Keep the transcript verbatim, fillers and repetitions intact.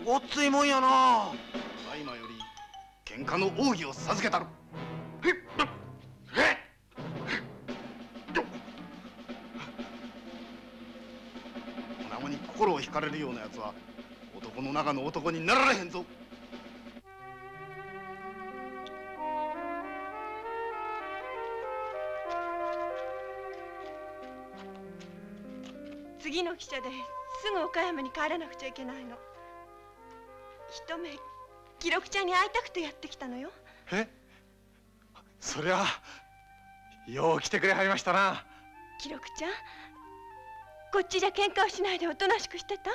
ごっついもんやな。ただいまより喧嘩の奥義を授けたる。おなごに心を惹かれるようなやつは男の中の男になられへんぞ。次の汽車ですぐ岡山に帰らなくちゃいけないの。一目記録ちゃんに会いたくてやってきたのよ。え、そりゃよう来てくれはりましたな。記録ちゃん、こっちじゃ喧嘩をしないでおとなしくしてた？